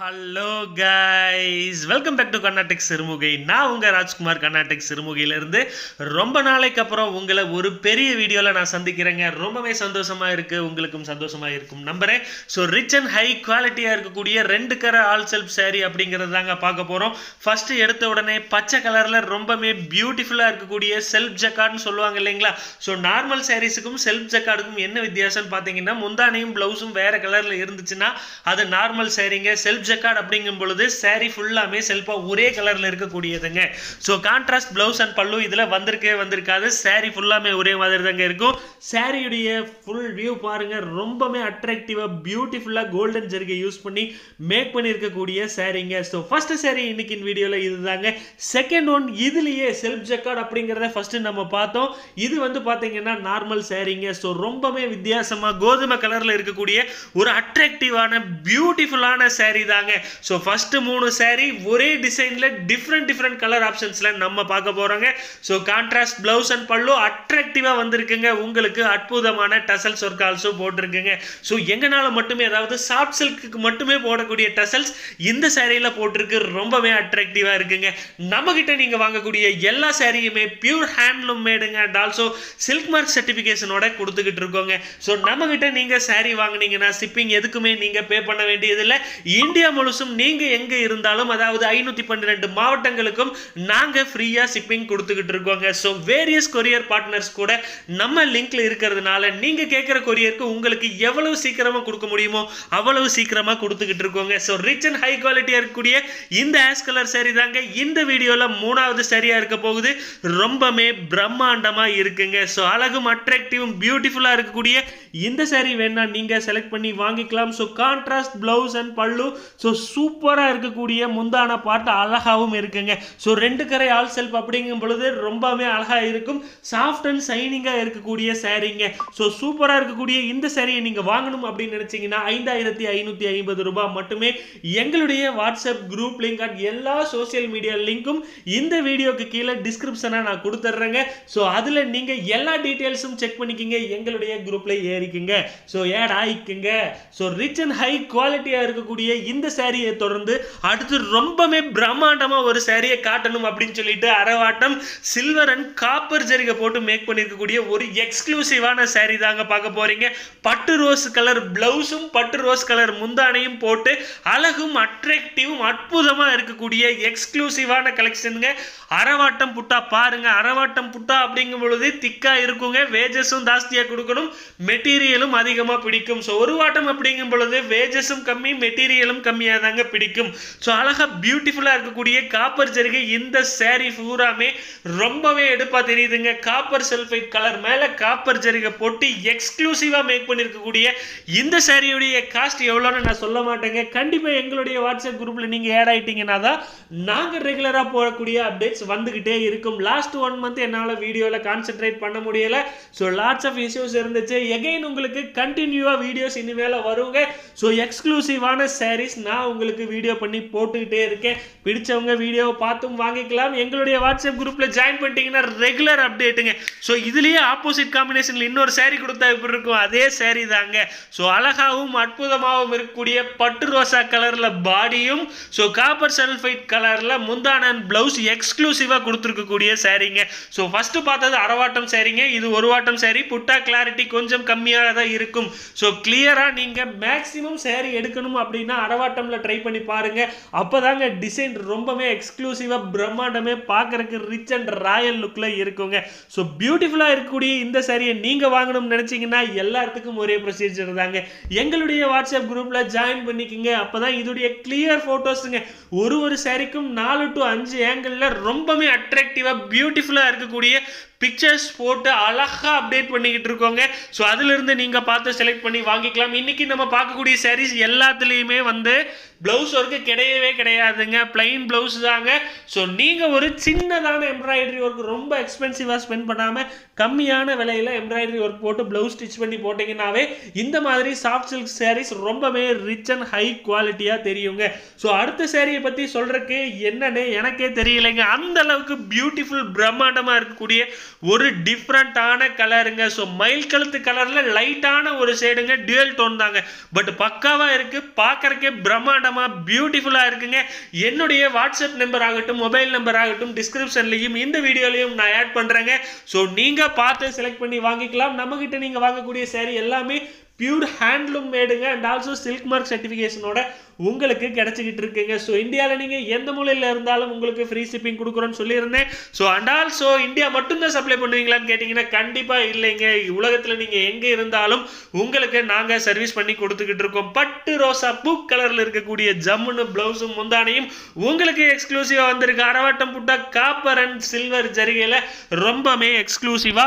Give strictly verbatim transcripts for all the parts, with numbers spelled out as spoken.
Hello guys, welcome back to Kanna Tex Sirumugai. Now unga Rajkumar Kanna Tex Sirumugai la irundhu romba naalaikku appuram ungala oru periya video la na sandikkirenga. Rombave sandoshama irukku, ungalukkum sandoshama irukkum nambaren. So rich and high quality ah irukkudiya rendu kara all self saree abingiradha danga paaka porom. First edutha udane pacha color la rombame beautiful ah irukkudiya self jacquard nu solluvaanga illengla. So normal sarees kum self jacquard kum enna vidhyasam pathingina mundaniyum blouse um vera color la irunduchina adu normal sareenga self jacquard அப்படிங்கும் பொழுது saree full-ஆமே செல்பா ஒரே கலர்ல இருக்க கூடியதுங்க. So contrast blouse and pallu இதல வந்திருக்கே வந்திருக்காது. saree full-ஆமே ஒரே மாதிரி தாங்க இருக்கும். saree உடைய full view பாருங்க. ரொம்பவே அட்ராக்டிவா பியூட்டிஃபுல்லா கோல்டன் ஜரிகை யூஸ் பண்ணி மேக் பண்ணி இருக்க கூடிய sareeங்க. சோ ஃபர்ஸ்ட் saree இன்னைக்கு இந்த வீடியோல இதுதாங்க. செகண்ட் ஒன் இதுலயே செல்ஃப் ஜக்கார்ட் அப்படிங்கறத ஃபர்ஸ்ட் நம்ம பார்த்தோம். இது வந்து பாத்தீங்கன்னா நார்மல் sareeங்க. சோ ரொம்பவே வித்தியாசமா கோதுமை கலர்ல இருக்க கூடிய ஒரு அட்ராக்டிவான பியூட்டிஃபுல்லான saree. So first moon saree ore design la different different color options la namma paaka poraanga. So contrast blouse and pallu attractive ah vandirukeenga. Ungalku adbhudamana tassels work also potirukeenga. So enganala mattume edavadhu soft silk ku mattume podakoodiya tassels indha saree la potirukku rombave attractive ah irukeenga. Namakitta neenga vaangakoodiya ella saree me pure handloom made and also silk mark certification oda kuduthukittirukonga. So namakitta neenga saree vaangineenga na shipping edhukume neenga pay panna vendiyadilla. India முழுசும் நீங்க எங்க இருந்தாலும் அதாவது ஐநூற்று பன்னிரண்டு மாவட்டங்களுக்கும் நாங்க ஃப்ரீயா ஷிப்பிங் கொடுத்துக்கிட்டு இருக்கோங்க. சோ வேரியஸ் courier partners கூட நம்ம லிங்க்ல இருக்குிறதுனால நீங்க கேக்குற courierக்கு உங்களுக்கு எவ்வளவு சீக்கிரமா கொடுக்க முடியுமோ அவ்வளவு சீக்கிரமா கொடுத்துக்கிட்டு இருக்கோங்க. So rich and high quality இருக்கக்கூடிய இந்த ash color saree தாங்க இந்த வீடியோல மூணாவது சரியா இருக்க போகுது. ரொம்பவே பிரம்மாண்டமா இருக்குங்க. சோ அழகும் அட்ராக்டிவும் பியூட்டிஃபுல்லா இருக்கக்கூடிய இந்த saree வேணா நீங்க செலக்ட் பண்ணி வாங்கிக்கலாம். So contrast blouse and pallu so super ah irukkudiya mundana part alagavum irukenga. So rendu karai all self abdingum poludhu rombave alaga irukum soft and shining ah irukkudiya saree nge. So super ah irukkudiya indha saree neenga vaanganum appdi nenachingina ஐந்தாயிரத்து ஐநூற்று ஐம்பது ரூபாய் மட்டுமே எங்களுடைய WhatsApp group link and எல்லா social media linkum indha video ku keela description ah na kuduthrenga. So adula neenga எல்லா details um check panikinga எங்களுடைய group la erikinga. So add aikinga. So rich and high quality ah irukkudiya இந்த saree தொடர்ந்து அடுத்து ரொம்பவே பிரம்மாண்டமா ஒரு saree காட்டணும் அப்படினு சொல்லிட்டு அரவாட்டம் சில்வர் அண்ட் காப்பர் ஜரிகை போட்டு மேக் பண்ணிருக்க கூடிய ஒரு எக்ஸ்க்ளூசிவான saree தாங்க பார்க்க போறீங்க. பட்டு ரோஸ் கலர் ப்ளவுஸும் பட்டு ரோஸ் கலர் முந்தானையும் போட்டு அழகும் அட்ராக்டிவும் அற்புதமா இருக்க கூடிய எக்ஸ்க்ளூசிவான கலெக்ஷன்ங்க. அரவாட்டம் புட்டா பாருங்க. அரவாட்டம் புட்டா அப்படிங்கும் பொழுது திக்கா இருக்குங்க. வேஜஸும் தாஸ்தியா கொடுக்கணும், மெட்டீரியலும் அதிகமா பிடிக்கும். சோ ஒரு வாட்டம் அப்படிங்கும் பொழுது வேஜஸும் கம்மி மெட்டீரியலும் கம்மியா தாங்க பிடிக்கும். சோ அழகா பியூட்டிஃபுல்லா இருக்க கூடிய காப்பர் ஜரிகை இந்த saree பூராமே ரொம்பவே எடுப்பா தெரியுதுங்க. காப்பர் சல்ஃபைட் கலர் மேல காப்பர் ஜரிகை போட்டு எக்ஸ்க்ளூசிவா மேக் பண்ணிருக்க கூடிய இந்த saree உடைய காஸ்ட் எவ்வளவுன்னு நான் சொல்ல மாட்டேங்க. கண்டிப்பா எங்களுடைய WhatsApp குரூப்ல நீங்க ஆட் ஆயிட்டீங்கன்னா தான் நாங்க ரெகுலரா போடக்கூடிய அப்டேட்ஸ் வந்துகிட்டே இருக்கும். லாஸ்ட் ஒன் மந்த் என்னால வீடியோல கான்சென்ட்ரேட் பண்ண முடியல. சோ லாட்ஸ் ஆஃப் இஷ்யூஸ் இருந்துச்சு. எகைன் உங்களுக்கு கண்டினியூவா வீடியோஸ் இனிமேல வருங்க. சோ எக்ஸ்க்ளூசிவான saree நான் உங்களுக்கு வீடியோ பண்ணி போட்டுட்டே இருக்கேன். பிடிச்சவங்க வீடியோவை பார்த்தும் வாங்கிக்கலாம். எங்களுடைய WhatsApp குரூப்ல ஜாயின் பண்ணிட்டீங்கன்னா ரெகுலர் அப்டேட்ங்க. சோ இதுலயே ஆப்போசிட் காம்பினேஷன்ல இன்னொரு saree கொடுத்தா இப்படி இருக்கும். அதே saree தாங்க. சோ அழகாவும் அற்புதமாவும் இருக்கக்கூடிய பட்டு ரோசா கலர்ல பாடியும் சோ காப்பர் சல்ஃபைட் கலர்ல முந்தான அண்ட் ப்ளவுஸ் எக்ஸ்க்ளூசிவா கொடுத்திருக்க கூடிய sareeங்க. சோ ஃபர்ஸ்ட் பார்த்தது அரவாட்டம் sareeங்க. இது ஒரு வாட்டம் saree. புட்டா கிளாரிட்டி கொஞ்சம் கம்மியா தான் இருக்கும். சோ கிளியரா நீங்க மேக்ஸிமம் saree எடுக்கணும் அப்படினா அரவாட்டம்ல ட்ரை பண்ணி பாருங்க. அப்பதாங்க டிசைன் ரொம்பவே எக்ஸ்க்ளூசிவா பிரம்மாண்டமே பார்க்கறதுக்கு ரிச் அண்ட் ராயல் லுக்ல இருக்குங்க. சோ பியூட்டிஃபுல்லா இருக்கக்கூடிய இந்த saree நீங்க வாங்கணும்னு நினைச்சீங்கன்னா எல்லாத்துக்கும் ஒரே ப்ரொசீஜர் தாங்க. எங்களுடைய WhatsApp குரூப்ல ஜாயின் பண்ணிக்கங்க. அப்பதான் இதுடைய கிளியர் போட்டோஸ்ங்க ஒரு ஒரு sareeக்கும் நாலு டு அஞ்சு ஆங்கிள்ல ரொம்பவே அட்ராக்டிவா பியூட்டிஃபுல்லா இருக்கக்கூடிய பிக்சர்ஸ் போட்டு அழகா அப்டேட் பண்ணிக்கிட்டு இருக்கோங்க. ஸோ அதிலிருந்து நீங்கள் பார்த்து செலக்ட் பண்ணி வாங்கிக்கலாம். இன்னைக்கு நம்ம பார்க்கக்கூடிய sarees எல்லாத்துலேயுமே வந்து ப்ளவுஸ் ஒர்க்கு கிடையவே கிடையாதுங்க. பிளைன் ப்ளவுஸ் தாங்க. ஸோ நீங்கள் ஒரு சின்னதான எம்ப்ராய்டரி ஒர்க் ரொம்ப எக்ஸ்பென்சிவாக ஸ்பெண்ட் பண்ணாமல் கம்மியான விலையில் எம்ப்ராய்டரி ஒர்க் போட்டு ப்ளவுஸ் ஸ்டிச் பண்ணி போட்டிங்கன்னாவே இந்த மாதிரி சாஃப்ட் சில்க் sarees ரொம்பவே ரிச் அண்ட் ஹை குவாலிட்டியாக தெரியுங்க. ஸோ அடுத்த saree பற்றி சொல்கிறதுக்கு என்னன்னு எனக்கே தெரியலைங்க. அந்த அளவுக்கு பியூட்டிஃபுல் பிரம்மாண்டமாக இருக்கக்கூடிய ஒரு டிஃபரண்டான கலருங்க. சோ மயில் கழுத்து கலர்ல லைட்டான ஒரு ஷேடுங்க. டூயல் டோன் தாங்க. பட் பக்காவா இருக்கு. பார்க்கறக்கே பிரம்மாண்டம் Sirumugai beautiful ah irukeenga ennude WhatsApp number agatum mobile number agatum description layum indha video layum na add pandrenga so neenga paathu select panni vaangikalam namakitta neenga vaanga kudiya saree ellame pure handloom made and also silk mark certification oda உங்களுக்கு கிடைச்சிட்டு இருக்குங்க so இந்தியால நீங்க எந்த மூலையில இருந்தாலும் உங்களுக்கு free shipping குடுக்குறோம்னு சொல்லிருந்தேன் சோ and also இந்தியா மட்டும் தான் சப்ளை பண்ணுவீங்களான்னு கேட்டிங்கனா கண்டிப்பா இல்லங்க உலகத்துல நீங்க எங்க இருந்தாலும் உங்களுக்கு நாங்க சர்வீஸ் பண்ணி கொடுத்துக்கிட்டு இருக்கோம் பட்டு ரோசா பூ கலர்ல இருக்க கூடிய ஜம்முன ப்ளவுஸும் முந்தானையும் உங்களுக்கு எக்ஸ்க்ளூசிவா வந்திருக்கு அரவாட்டம் புட்டா காப்பர் and silver ஜரிகையில ரொம்பவே எக்ஸ்க்ளூசிவா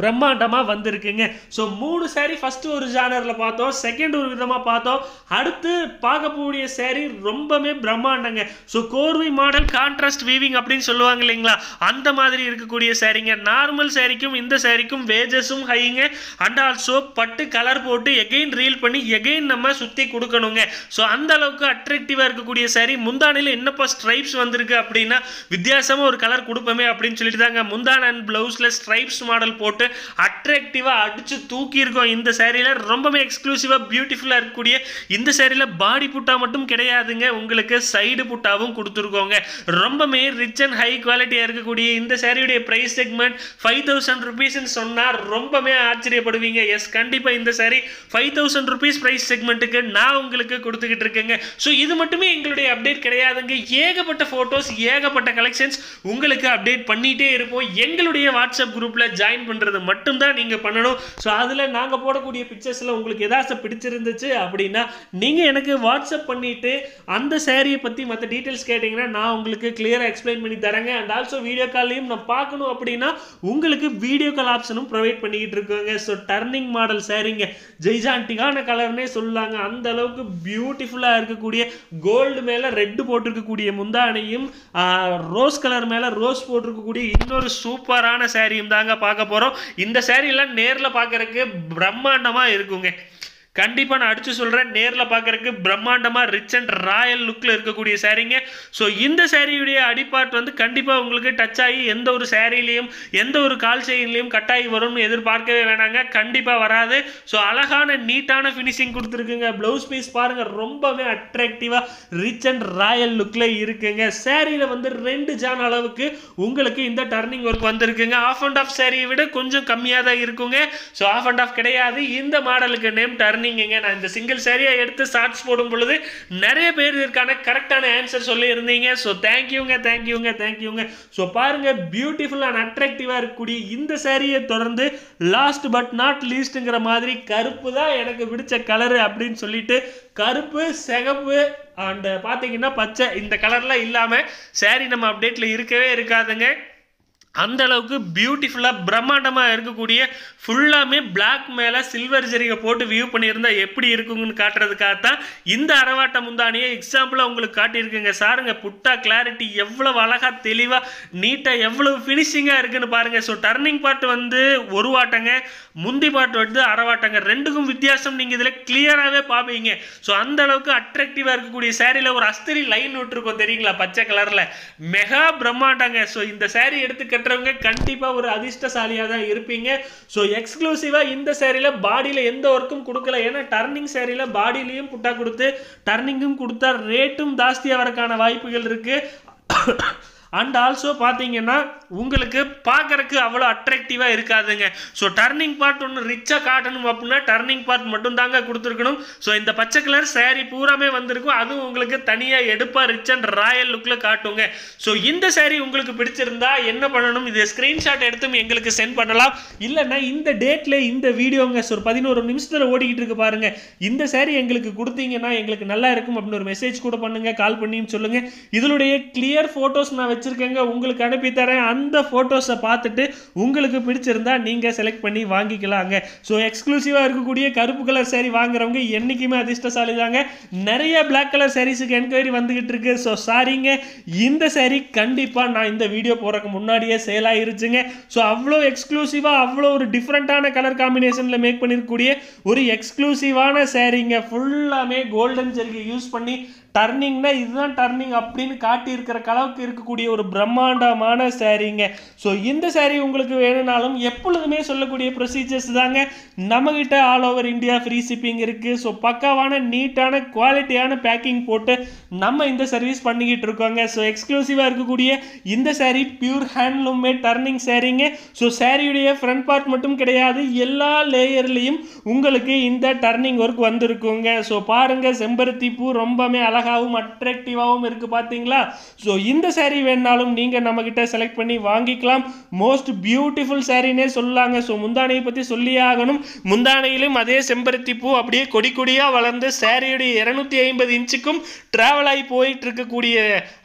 பிரம்மாண்டமா வந்திருக்கீங்க சோ மூணு saree first ஒரு ஜானர்ல பார்த்தோம் செகண்ட் ஒரு விதமா பார்த்தோம் அடுத்து பாகப்பூடிய saree ரொம்பவே பிரம்மாண்டங்க சோ கோர்வி மாடல் கான்ட்ராஸ்ட் வீவிங் அப்படினு சொல்லுவாங்க இல்லீங்களா அந்த மாதிரி இருக்க கூடிய sareeங்க நார்மல் sareeக்கும் இந்த sareeக்கும் வேஜஸும் ஹைங்க and also பட்டு கலர் போட்டு again reel பண்ணி again நம்ம சுத்தி கொடுக்கணும்ங்க சோ அந்த அளவுக்கு அட்ராக்டிவா இருக்க கூடிய saree முந்தானையில என்னப்பா ஸ்ட்ரைப்ஸ் வந்திருக்கு அப்படினா வித்தியாசமா ஒரு கலர் கொடுப்பமே அப்படினு சொல்லிட்டாங்க முந்தான and blouseல stripes model போட்டு Attractive, Adichu Tukirgo in the Sarila, Rombame exclusive, beautiful Arcudia in the Sarila, body putamatum Kedayadinga, Ungulaka, side putavum Kuturgonga, Rombame, rich and high quality Arcudi in the Sarida price segment, five thousand rupees in Sona, Rombame Archery Paduinga, yes, Kandipa in the Sari, five thousand rupees price segment again, now Ungulaka Kurukitrikanga. So either Matumi included update Kedayadanga, Yaga put photos, Yaga put collections, Ungulaka update Panite Repo, Yengaludia WhatsApp group join Pandra. மட்டும் தான் நீங்க பண்ணனும் so அதுல நாங்க போடக்கூடிய பிக்சர்ஸ்ல உங்களுக்கு ஏதாவது பிடிச்சிருந்துச்சு அப்படினா நீங்க எனக்கு வாட்ஸ்அப் பண்ணிட்டு அந்த saree பத்தி மத்த டீடைல்ஸ் கேட்டிங்கனா நான் உங்களுக்கு clear-ஆ explain பண்ணி தரேன் and also வீடியோ கால்லையும் நான் பார்க்கணும் அப்படினா உங்களுக்கு வீடியோ கால் ஆப்ஷனும் ப்ரொவைட் பண்ணிட்டு இருக்கோங்க சோ டர்னிங் மாடல் sareeங்க ஜெய்ஜான்டிகான கலர்னே சொல்லுவாங்க அந்த அளவுக்கு பியூட்டிஃபுல்லா இருக்க கூடிய gold மேல red போட்டுக்க கூடிய முந்தானையும் ரோஸ் கலர் மேல ரோஸ் போட்டுக்க கூடிய இன்னொரு சூப்பரான sareeம் தாங்க பார்க்க போறோம் இந்த சேரியில நேர்ல பார்க்கறதுக்கு பிரம்மாண்டமா இருக்குங்க கண்டிப்பா நான் அடிச்சு சொல்றேன் நேர்ல பார்க்கறதுக்கு பிரம்மாண்டமா ரிச் அண்ட் ராயல் லுக்ல இருக்க கூடிய சாரீங்க சோ இந்த சாரியுடைய அடிபார்ட் வந்து கண்டிப்பா உங்களுக்கு டச் ஆகி எந்த ஒரு சாரியிலயும் எந்த ஒரு கால் செயின்லயும் கட் ஆகி வரும்னு எதிர்பார்க்கவே வேணாங்க கண்டிப்பா வராது சோ அழகான நீட்டான ஃபினிஷிங் கொடுத்திருக்கீங்க ப்ளவுஸ் பீஸ் பாருங்க ரொம்பவே அட்ராக்டிவா ரிச் அண்ட் ராயல் லுக்ல இருக்குங்க சாரியில வந்து ரெண்டு ஜான் அளவுக்கு உங்களுக்கு இந்த டர்னிங் வர்க் வந்திருக்குங்க half and half சாரியை விட கொஞ்சம் கம்மியா தான் இருக்குங்க சோ half and half கிடையாது இந்த மாடலுக்கு நேம் டர்னிங் நான் இந்த சிங்கிள் சாரியை எடுத்து ஷார்ட்ஸ் போடும் பொழுது நிறைய பேர் இதற்கான கரெக்ட்டான ஆன்சர் சொல்லி இருந்தீங்க சோ thank youங்க thank youங்க thank youங்க சோ பாருங்க பியூட்டிஃபுல் and அட்ராக்டிவா இருக்க கூடிய இந்த சாரியை தொடர்ந்து லாஸ்ட் பட் நாட் லீஸ்ட்ங்கற மாதிரி கருப்பு தான் எனக்கு பிடிச்ச கலர் அப்படினு சொல்லிட்டு கருப்பு சிகப்பு and பாத்தீங்கன்னா பச்சை இந்த கலர்ல இல்லாம சாரி நம்ம அப்டேட்ல இருக்கவே இருக்காதுங்க And the look beautiful, Brahmadama Ergudia, full me black mela, silver jerry port view panir the Epidirkun Katra the Kata, in the Aravata Mundani, example Uncle Katirking a sarang, putta, clarity, Yevla Valaka, Teliva, Nita, Yevla finishing Ergan Paranga, so turning part on the Uruatanga, Mundi part of the Aravatanga, Rendukum Vidya something is clear away popping. So and the look attractive Ergudi, Sari or Asteri line Nutruko, the Ringla, Pachakarla, Meha Brahmadanga, so in the Sari at கண்டிப்பா ஒரு அதிஷ்டசாலியா தான் இருப்பீங்க so எக்ஸ்க்ளூசிவா இந்த சேரில பாடியில எந்த வர்க்கும் கொடுக்கல ஏனா turning சேரில பாடியிலயும் புட்டா கொடுத்து டர்னிங்கும் கொடுத்தா ரேட்டும் ஜாஸ்தியா வரக்கான வாய்ப்புகள் இருக்கு And also, Pathingana, Ungalke, Pakarka, Avala, attractiva Irkazanga. So, turning part on richer cotton Wapuna, turning part Matundanga Kuturkunum. So, in the Pachakler, Sari Purame Vandruku, Adu Unglaka, Tania, Edupa, rich and Raya Lukla Kartunga. So, in the Sari Unglaka Pitcheranda, Yena Panam, the screenshot Edum, Yanglaka sent Padala, Illana, in the date lay in the video, Surpadino, Nimster, what he took a paranga. In the Sari Anglaka, good thing and I Anglaka Nala recommend message Kudapanga, Kalpanim Solanga. Idude clear photos now. உங்களுக்கு அனுப்பி தரேன் அந்த போட்டோஸ பார்த்துட்டு உங்களுக்கு பிடிச்சிருந்தா நீங்க select பண்ணி வாங்கிக்கலாம்ங்க so எக்ஸ்க்ளூசிவா இருக்க கூடிய கருப்பு கலர் saree வாங்குறவங்க என்னைக்குமே அதிஷ்டசாலி தாங்க நிறைய black color sareesக்கு என்கொயரி வந்துக்கிட்டு இருக்கு சோ சாரிங்க இந்த saree கண்டிப்பா நான் இந்த வீடியோ போறதுக்கு முன்னாடியே சேல் ஆயிருச்சுங்க சோ அவ்ளோ எக்ஸ்க்ளூசிவா அவ்ளோ ஒரு டிஃபரண்டான கலர் காம்பினேஷன்ல மேக் பண்ணிருக்க கூடிய ஒரு எக்ஸ்க்ளூசிவான sareeங்க ஃபுல்லாமே கோல்டன் ஜெர்கி யூஸ் பண்ணி டர்னிங்னா இதுதான் டர்னிங் அப்படினு காட்டி இருக்கிற கலவுக்கு இருக்க கூடிய ஒரு பிரம்மாண்டமான சாரீங்க. ஸோ இந்த சாரீ உங்களுக்கு வேணும்னாலும் எப்பொழுதுமே சொல்லக்கூடிய ப்ரொசீஜர்ஸ் தாங்க. நம்மகிட்ட all over India free shipping இருக்குது. ஸோ பக்காவான நீட்டான குவாலிட்டியான பேக்கிங் போட்டு நம்ம இந்த சர்வீஸ் பண்ணிக்கிட்டு இருக்கோங்க. ஸோ எக்ஸ்க்ளூசிவாக இருக்கக்கூடிய இந்த sari pure handloom made turning சாரீங்க. ஸோ சாரியுடைய ஃப்ரண்ட் பார்ட் மட்டும் கிடையாது, எல்லா லேயர்லேயும் உங்களுக்கு இந்த டர்னிங் ஒர்க் வந்திருக்குங்க. ஸோ பாருங்கள், செம்பருத்தி பூ ரொம்பவே அழகாகவும் அட்ராக்டிவாகவும் இருக்குது பார்த்தீங்களா. ஸோ இந்த சாரீ வேணாலும் நீங்கள் நம்மக்கிட்ட செலக்ட் பண்ணி வாங்கிக்கலாம். மோஸ்ட் பியூட்டிஃபுல் சாரீனே சொல்லாங்க. ஸோ முந்தானையை பற்றி சொல்லி ஆகணும். முந்தானையிலும் அதே செம்பருத்தி பூ அப்படியே கொடி கொடியாக வளர்ந்து சாரியுடைய இருநூத்தி ஐம்பது இன்ச்சுக்கும் டிராவல் ஆகி போயிட்டு இருக்கக்கூடிய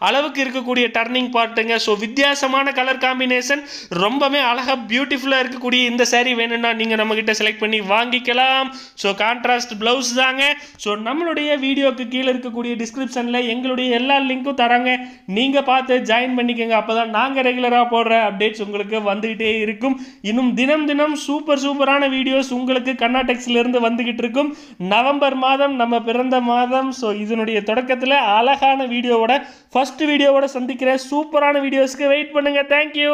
அளவுக்கு இருக்கக்கூடிய டர்னிங் பார்ட்டுங்க. ஸோ வித்தியாசமான கலர் காம்பினேஷன் ரொம்பவே அழகாக பியூட்டிஃபுல்லாக இருக்கக்கூடிய இந்த சாரீ வேணும்னா நீங்கள் நம்மக்கிட்ட செலக்ட் பண்ணி வாங்கிக்கலாம். ஸோ கான்ட்ராஸ்ட் பிளவுஸ் தாங்க. ஸோ நம்மளுடைய வீடியோக்கு கீழே இருக்கக்கூடிய டிஸ்கிரிப்ஷனில் எங்களுடைய எல்லா லிங்க்கும் தராங்க. நீங்கள் பார்த்து ஜாயின் பண்ணிக்கோங்க. அப்போ தான் நாங்கள் ரெகுலராக போடுற அப்டேட்ஸ் உங்களுக்கு வந்துகிட்டே இருக்கும். இன்னும் தினம் தினம் சூப்பர் சூப்பரான வீடியோஸ் உங்களுக்கு கன்னா டெக்ஸ்லேருந்து வந்துகிட்டு இருக்கும். நவம்பர் மாதம் நம்ம பிறந்த மாதம். ஸோ இதனுடைய தொடக்கத்தில் அழகான வீடியோவோட ஃபர்ஸ்ட் வீடியோவோட சந்திக்கிற சூப்பரான வீடியோஸ்க்கு வெயிட் பண்ணுங்கள். தேங்க்யூ.